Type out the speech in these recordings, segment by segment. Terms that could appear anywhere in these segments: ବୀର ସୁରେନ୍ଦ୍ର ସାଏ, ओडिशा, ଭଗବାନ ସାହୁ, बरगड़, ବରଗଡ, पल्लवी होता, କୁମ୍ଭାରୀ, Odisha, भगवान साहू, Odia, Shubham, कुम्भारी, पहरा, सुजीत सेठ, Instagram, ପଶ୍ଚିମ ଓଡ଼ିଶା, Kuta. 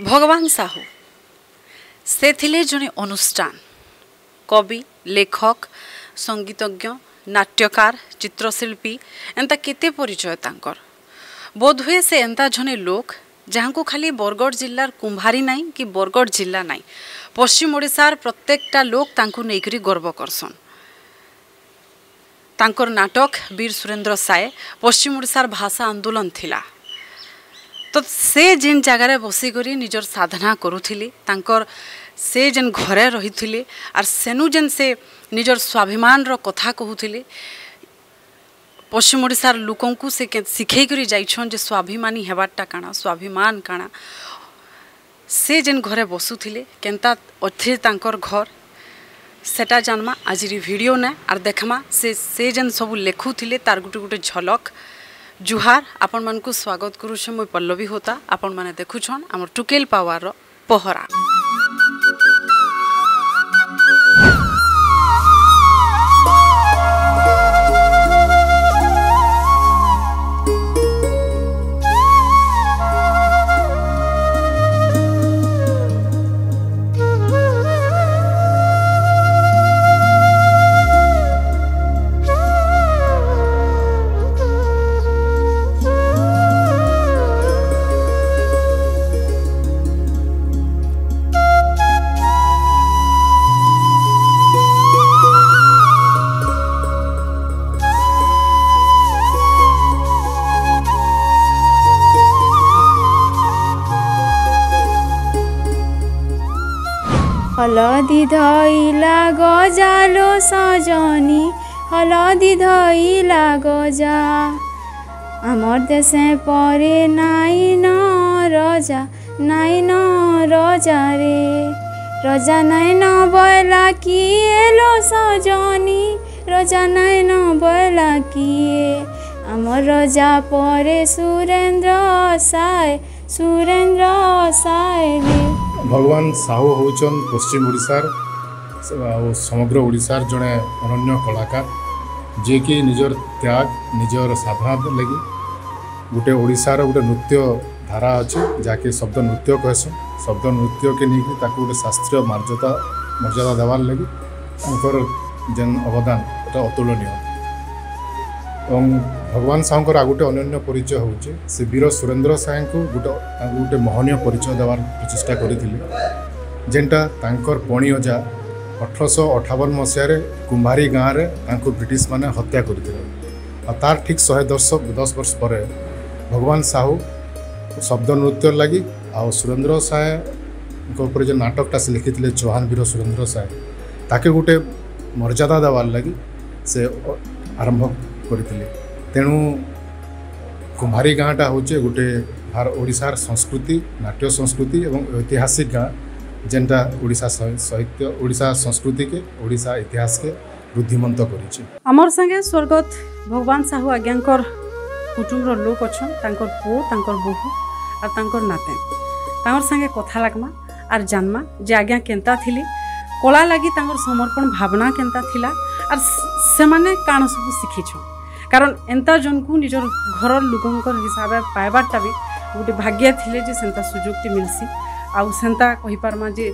भगवान साहू से थिले जने अनुष्ठान कवि लेखक संगीतज्ञ नाट्यकार चित्रशिल्पी एंता केते परिचय तांकर बोध हुए से एंता जने लोक जहाँको खाली बरगड़ जिल्लार कुम्भारी नाई कि बरगड़ जिल्ला नाई पश्चिम ओडिशार प्रत्येकटा लोक तांकु नेकरी गर्व करसन। तांकर नाटक बीर सुरेन्द्र साए पश्चिम ओडिशार भाषा आंदोलन थिला तो से जिन जगार बसिकी निजर साधना करुले से जेन घरे रही थे आर सेनु जेन से निजर स्वाभिमान रो कथा कहूले पश्चिम ओडिशार लोकों को से शिखे जाइछन जे स्वाभिमानी हेबाटा काना स्वाभिमान काना से जेन घरे बसुले केन्ता अच्छे तांकर घर सेटा जानमा आज वीडियो ना आर देखमा से जेन सब लेखुले तार गुटे गुटे झलक। जुहार आपण मान को स्वागत करुछ मुई पल्लवी होता आपण माने देखुछन हमर टुकेल पावर रो पहरा। हलदी धइला गजालो सजनी हलदी धइला गजा आमर देशे परे नाई न रजा रे रजा नाई न बोला किए लो सजनी रजा नाई न बोला किए आमर रजा परे सुरेन्द्र साए रे। भगवान साहू होचन पश्चिम ओडिशार और समग्र ओडिशार जड़े अनन्य कलाकार जे कि निजर त्याग निजर साधना लगी गोटे ओडिशार गोटे नृत्य धारा अच्छे जहाँकि शब्द नृत्य कहसु शब्द नृत्य के लेकिन गोटे शास्त्रीय मर्यादा देवार लगी जेन अवदान ये अतुलनीय। और भगवान साहूर आ गोटे अन्य परिचय होचे से वीर सुरेन्द्र साए को गोटे महनीय परिचय देवार प्रचेषा करते जेनटा तांकर पणी अजा 1858 मसीह कुम्भारी गाँव में ब्रिटिश माने हत्या करते और तार ठीक 110 वर्ष पर भगवान साहू शब्द नृत्य लगी आ सुरेन्द्र साए जो नाटकटा से लिखी थे चौहान वीर सुरेन्द्र साए ताके गोटे मर्यादा देवार लगी से आरंभ करते तेणु कुम्भारी गाँटा हूँ गोटे ओडिशार संस्कृति नाट्य संस्कृति और ऐतिहासिक गाँ जेनटा ओडिशा साहित्य ओडिशा संस्कृति के ओडिशा इतिहास के बुद्धिमंत करिछि। आमर संगे स्वर्गत भगवान साहू आज्ञाकर कुटुंबर लोक अच्छा तांकर पु तांकर बहु और तांकर नाते तांकर संगे कथा लागमा और जानमा जे आज्ञा केनता थिले कला लगी तांकर समर्पण भावना केनता थिला और से माने काण सब शिखिछन कारण एंता जन को निजर घर लोकंर हिसाब पाइबाटा भी गोटे भाग्य थिले जे सेंता सुजोगटी मिलसी आंता कहीपरमा जे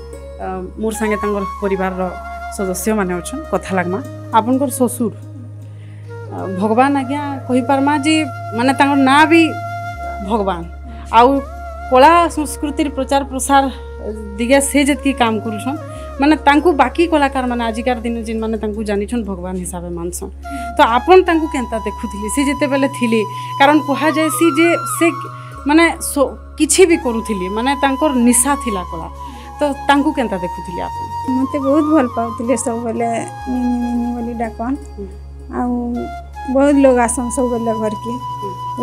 मोर संगे तांकर परिवार सदस्य माने अच्छन कथा लागमा। आपनकर ससुर भगवान आज्ञा कहीपरमा जे माने तांकर ना भी भगवान आउ कला संस्कृतिर प्रचार प्रसार दिगे से जतकी काम करुछन माने तांकु बाकी कलाकार माने आजिकार दिन जिन माने तांकु जानिछन भगवान हिसाब मानसन तो आपन तांकु केनता देखुथिले से जेते बेले थिले कारण कहा जाय सी जे से माने किछि भी करूथिले माने तांकर निशा थिला कला तो तांकु केनता देखुथिले आपन मते बहुत भल पाउथिले सब बेले मिनी बोली डाकन आ बहुत लोग आसन सब बेले घर के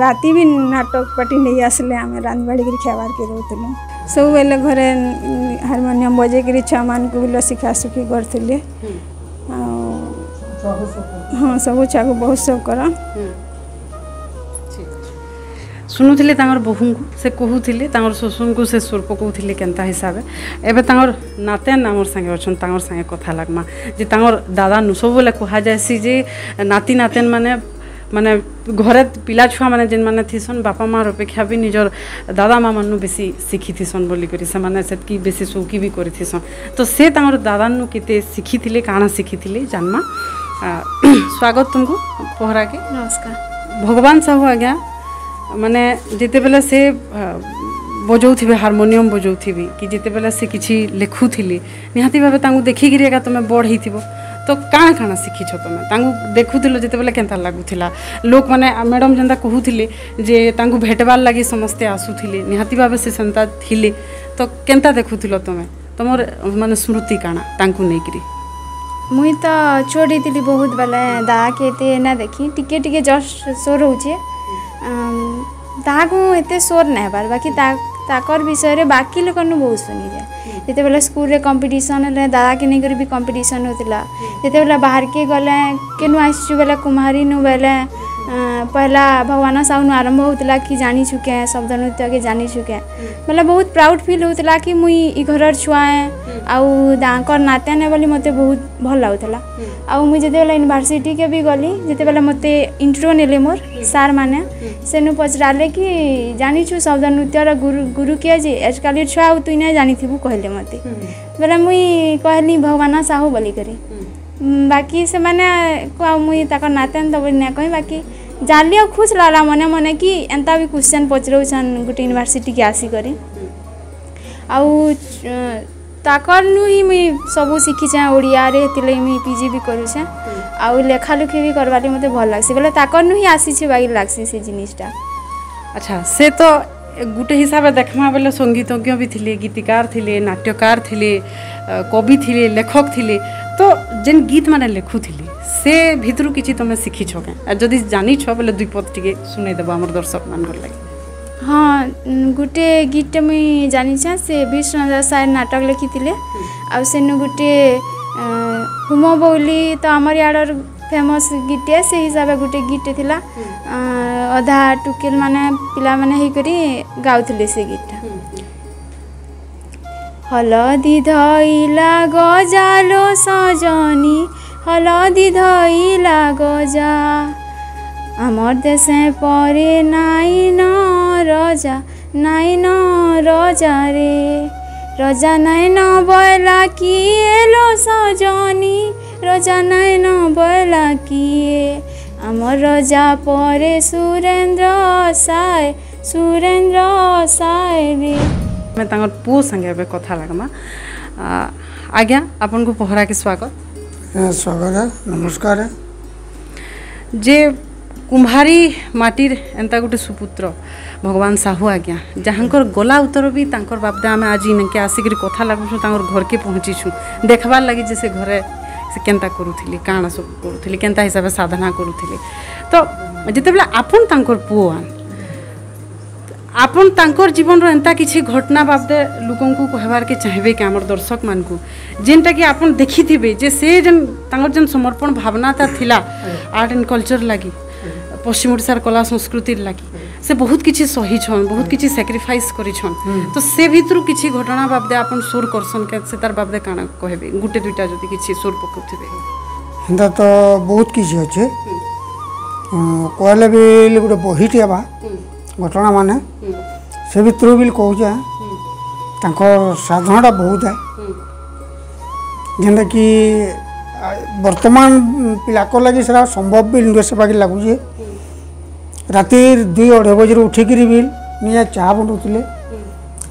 राती भी नाटक पार्टी नहीं आसले आमे रानबाड़ी के खेवार के रहतले सब बेले घरे हारमोनियम बजे के छुआ मान को भी शिखा सुखी करते हाँ सब छुआ को बहुत शौक कर शुणुले बोहू को से कहूले शोषण को से स्वरूप कहते केन्ता हिसाब एवं नाते नामर संगे अच्छा संगे कथा लगमा जे दादा नु सब बोले कह जाए नाती नातेन माने माने घरे पिला छुआ माने जेन माने थिसन बापा माँ अपेक्षा भी निजर दादा माँ मानु बेसी शिखी थिसन बोली करी सेमाने सेतकी बेसी सौकी भी करी थिसन। तो से तांकर दादा नु केते शिखी थिले काना शिखी थिले जानमा। स्वागत तुमको पहरा के नमस्कार। भगवान साहू आज्ञा माने जिते बेला से बजाऊ हारमोनियम बजाऊ कि जिते बेला से किसी लिखु थिले निहाती भाबे तांगु देखिगिरी एका तमे बड़ हेथिबो। तो काण काण शिखीछ तुम तांगु देखुथिलो जिते बेला केनता लागुथिला लोक माने मैडम जेनता कहूथिले जे तांगु भेटबार लागि समस्ते आसुथिले निहाती भाबे से संता थिले। तो केनता देखुथिलो तुम तुमर माने स्मृति काणा तांकु नेकरी? मुई तो छोड़ी थी बहुत बेले दा के ना देखी टिके टिके जस्ट सोर होचे ताकू एते सोर ना बार बाकी ताकर विषय बाकी लोक बहुत सुनी जाए। जिते बेला स्कूल रे कंपटीशन है दादा के नहीं कर भी कंपटीशन होता जिते बेला बाहर के गले केनु आसु बेला कुम्हारी नु बेले पहला भगवान साहू नु आरंभ होता कि जानी चुके शब्द नृत्य के जानी चुके बोले बहुत प्राउड फील होता कि मुई इ घर छुआए आउ दाकर नाते ने बोली मते बहुत भल लगुला। आउ मुझे बेला यूनिवर्सिटी के भी गली जिते बेला मते इंट्रो नेले मोर सार माने सेनु पचराले कि जानीचु शब्द नृत्यर गुरु गुरु किए जे आजकल छुआ आउ तुई ना जानी थिबु कहले मते बोले मुई कहली भगवान साहू बोली करी बाकी से माने मुई ताकर नातेन तो बोली ना कही बाकी जाली और खुश लगला मने मने कि एंता भी क्वेश्चन पचराउछन गोटे यूनिवर्सिटी के आसी करी आउ ताकर नु ही मुई सबू शिखीचे ओडिया रे तिले मुई पीजी भी करूचे आउ लेखालुखी भी करवा मते भल लागसी बोले ताकर नु ही आसी छे बाकी लागसी से जिनिसटा। अच्छा से तो गुटे हिसाब देखमा बेले संगीतज्ञ भी थिले गीतिकार थिले नाट्यकार थिले कवि थिले लेखक थिले। तो जेन गीत माने लेखु थिले से भितरु किछि तमे शिखी छो के आ जदी जानि छो बेले दुई पद टिके सुनै देबो हमर दर्शक मान कर लागि। हाँ गुटे गीत मुई जानी से वीर सुरेन्द्र साए नाटक लिखी थे आउ से गोटे हुम बोली तो आमर यार फेमस गीटे से हिसाब से गोटे गीटे थिला अधा टुकेल माने पिला माने ही करी गाउथिले से गीतटा हलदी धइला गजालो सजनी हलदी धइला गजा आमर देशे परे नाई न रजा रे रजा नाई न बोला किए लो सजनी रजा नाई न बोला किए आमर रजा परे सुरेन्द्र साए रे। मैं तांकर पु संगे बे कथा लागमा। आज्ञा आपन को पहरा के स्वागत स्वागत नमस्कार। जे कुम्भारी माटीर एंता गोटे सुपुत्र भगवान साहू आज्ञा जहाँकर गला उतर भी तांकर बापदा आम आज इनके आसिक कथा लगुँ घर के पहुँचीछूँ देखबार लगी जे से घरे से केनता करूथिले काणा सब करूथिले केनता हिसाब से साधना करूथिले। तो जितेबेला आपन तांकर पुओ आपन तांकर जीवन रो एंता किछि घटना बाबदे लोकंकु कहबार के चाहबे के हमर दर्शक मानकु जेनटा कि आपन देखिथिबे जे से जन तांकर जन समर्पण भावनाता थिला आर्ट एंड कल्चर लागी पश्चिम ओडिशार कला संस्कृति लगी से बहुत किसी सही छन बहुत किसी सैक्रिफाइस करी छन। तो से भितर किसी घटना बाबदे अपन सुर करसन से तार बाबदे काना कहबे गुटे दुईटा जदि किसी सुर पकउथिबे हिंदा तो बहुत किसी अछि कहले भी गुटे बहिटी आबा घटना माने से भितर बिल कहू जा तांको साधनाटा बहुत है जेंदा कि वर्तमान पिलाको लगी सारा संभव भी इंडस्ट्री बाकी लगुचे राति दुई अढ़ाई बजे उठिक भी निजे चाह बनाऊे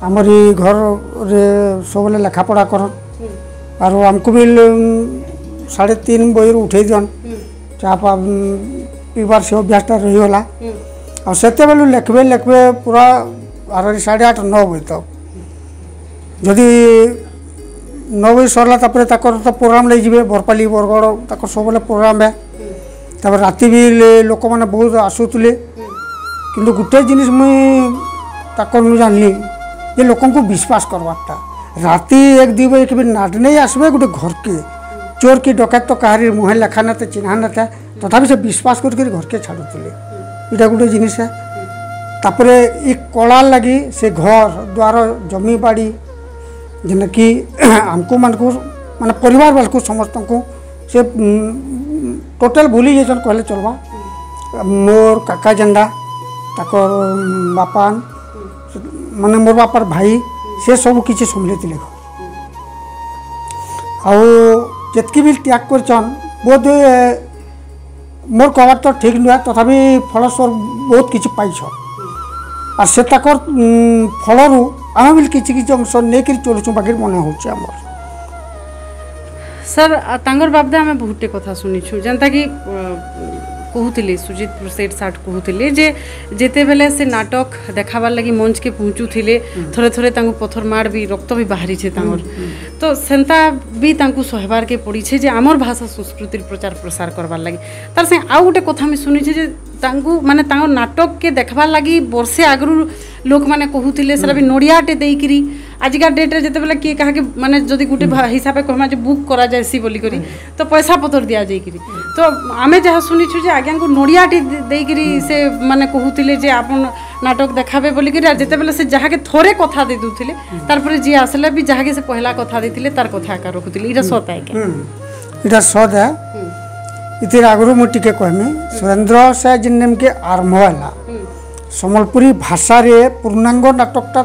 आमर घर सब लेखापढ़ा कर और आमको भी 3:30 बजे उठे दन चाह पीबार से अभ्यासटा रहीगला और से लेखबे लेखबे पूरा 8:30 9 बजे तक जदि 9 बजे सरला तो प्रोग्राम ले जाए बरपाली बरगड़ तक सब प्रोग्राम है तब राति भी लोक मैंने बहुत आसूले कि गोटे जिनिस मुझे जानली ये लोक को विश्वास करवाटा राति 1-2 बजे के नाट नहीं आसबे गोटे घर के चोर की डकैत तो कहारी मुहे लेखा ना था चिन्ह ना था तथापि से विश्वास करके घर के छाड़ुले यहाँ गोटे जिनिस है। तापर ये कला लगी से घर द्वार जमी बाड़ी जेना कि आमको मानू मान परिवार वाल को समस्त को से टोटाल भूली जाइछन कहले चलवा मोर काका जेंदा बापा माने मोर बापार भाई से सब किसी सम्भलें आतक भी त्याग करछन बहुत मोर कहबार तो ठीक नुहे तथापि फलस्वरूप बहुत किसी पाइछ आ से ताकर फलरू आम भी किसी अंश नहीं चलुँ बाकी मन होमर सर तांगर बाबदा आम बहुटे कथा शुनीछु जेनता कि कहूली सुजीत सेठ साठ कहूली जे जेते बेले से नाटक देखाबार लगी मंच के पहुँचू थे थोड़े थोड़े पथर मार भी रक्त भी बाहरी छे तांगर तो सेंता भी तांकु सहबार के पड़ी छे जे आमर भाषा संस्कृति प्रचार प्रसार करवार लगी तार से आउ गोटे कथा मुझे शुनी जे तांकु माने तांगर नाटक के देखबार लगी बर्षे आगरू लोक मैंने कहूले सर भी नड़ियाटे देकरी आजिका डेट्रे जिते बेला किए क्या माने जदि गोटे हिसाब से कहमा जो बुक करा जाएसी बोली करी तो पैसा पतर दि जाइक तो आम जहाँ शुनीछु जे आज्ञा को नड़ियाटे देकर से माने कहूले जे आप नाटक देखाबे बोली जिते बेला से जहाँ के थोड़े कथा दे दूले तार जी आसला भी जहाँ के से पहला कथा देते तार कथा आकार रखुले यहाँ सत आज्ञा सत है इतिर आगु मुझे कहमी सुरेन्द्र साए जेन के आरंभ है सम्बलपुरी भाषा रे पूर्णांग नाटकटा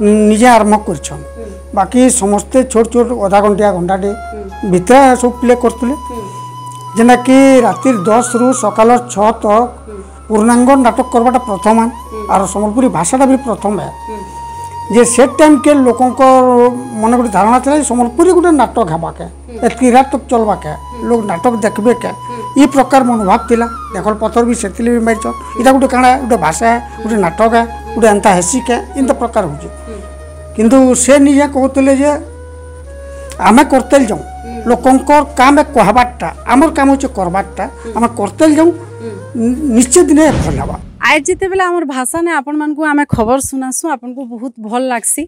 निजे आरम्भ करछन बाकी समस्ते छोट छोट अधा घंटिया घंटाटे भितर सब प्ले करते जेना कि रातिर 10 रु सकाल 6 तक पूर्णांग नाटक करवाटा प्रथम आर सम्बलपुरी भाषाटा भी प्रथम है जे से टाइम के लोकों को मन गोटे धारणा था सम्बलपुरी गोटे नाटक हेबाके एतकी रात तक चलवाके लोग नाटक देखबे के ये प्रकार मनोभाव थी देखल पत्थर भी से मारिच इटा गोटे काणा गोटे भाषा है गोटे नाटक है गोटे एंता हेसिक है एंता प्रकार हो किंतु से निजे कहते जे आम करते जाऊँ लोकंर काम कहबार्टा आमर काम हो करबार्टा आम करते जाऊँ निश्चित दिन भल हवा आज जिते बेला आमर भाषा ने आपण मानकु आमे खबर सुनासु आपन को बहुत भल लागसी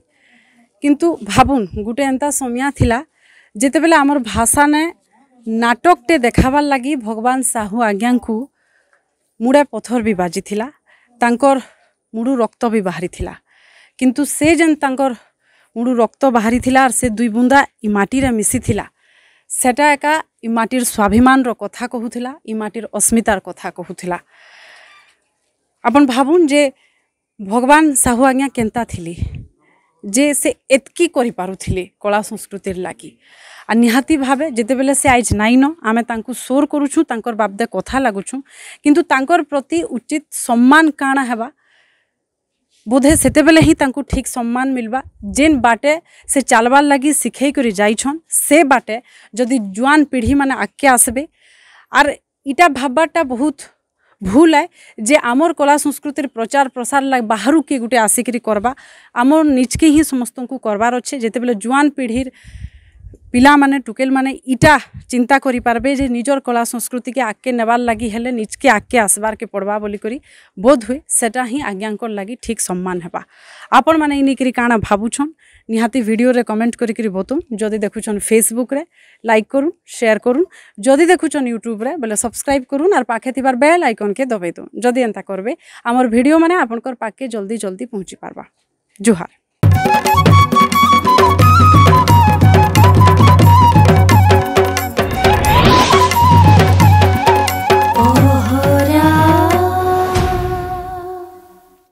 किंतु भाबुन गुटे एंता समिया थिला जिते बेला आमर भाषा ने नाटकटे देखाबार लगी भगवान साहू आज्ञा को मुड़े पथर भी बाजी थिला तांकर मुड़ू रक्त भी बाहरी थिला किंतु से जेन तांकर मुड़ू रक्त बाहरी थिला और से दुई बुंदा इमाटी रे मिसी थिला सेटा एका इमाटीर स्वाभिमान रो कथा कहूथिला इमाटीर अस्मितार कथा कहूथिला अपन भाबुन जे भगवान साहू आज्ञा केंता थिले जे से एतकी करि पारुथिले कला संस्कृतिर लागी आ निहाती भावे जेते बेले से आज नाइन आमे तांकु सोर करूछु तांकर बाबदे कथा लागुछु किंतु तांकर प्रति उचित सम्मान काणा हेबा बोधे सेते बेले ही तांकु ठीक सम्मान मिलवा जेन बाटे से चालबार लागी सिखई करि जाइछन से बाटे जदि जुआन पीढ़ी माने आके आसबे आर इटा भाबबाटा बहुत भूल है जे आमर कला संस्कृतिर प्रचार प्रसार लग बाहरु के गुटे आसिकरी करवा आमर निजके ही समस्त को करवार अच्छे जेते बेले जुआन पीढ़ीर पिला माने टुकेल माने इटा चिंता करि पारबे जे निजर कला संस्कृति के आके नेबार लगी हेले निजके आके आसबार के पड़वा बोली करी बोध हुए सेटा ही आज्ञांकर लगी ठीक सम्मान हेबा आपन माने इनिकरी काना भाबुछन निहाती वीडियो रे कमेंट करिकरी बतम जदि देखुछन फेसबुक रे लाइक करू शेयर करू जदि देखुछन यूट्यूब रे बोले सब्सक्राइब करू आर पाखे थिबार बेल आइकन के दबाई दो जदि एंता करबे आमर वीडियो माने आपनकर पाके जल्दी जल्दी पहुंची पारबा जोहार।